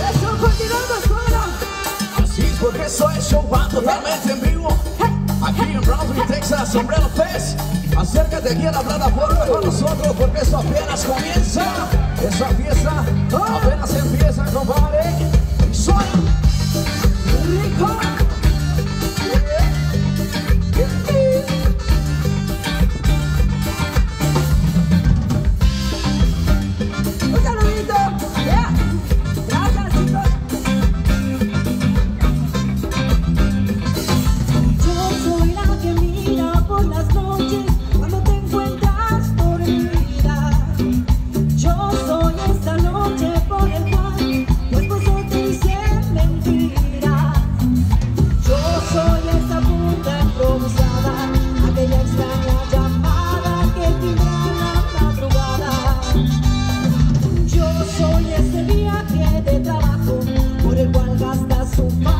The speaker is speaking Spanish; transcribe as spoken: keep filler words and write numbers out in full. Eso, continuando suena. Así es, porque soy show va totalmente en vivo. Aquí en Brownsville, Texas, Sombrero Fest. Acércate aquí a la plataforma con nosotros, porque eso apenas comienza. Esa fiesta apenas empieza, compadre. Soy rico. Soy ese viaje de trabajo por el cual gastas un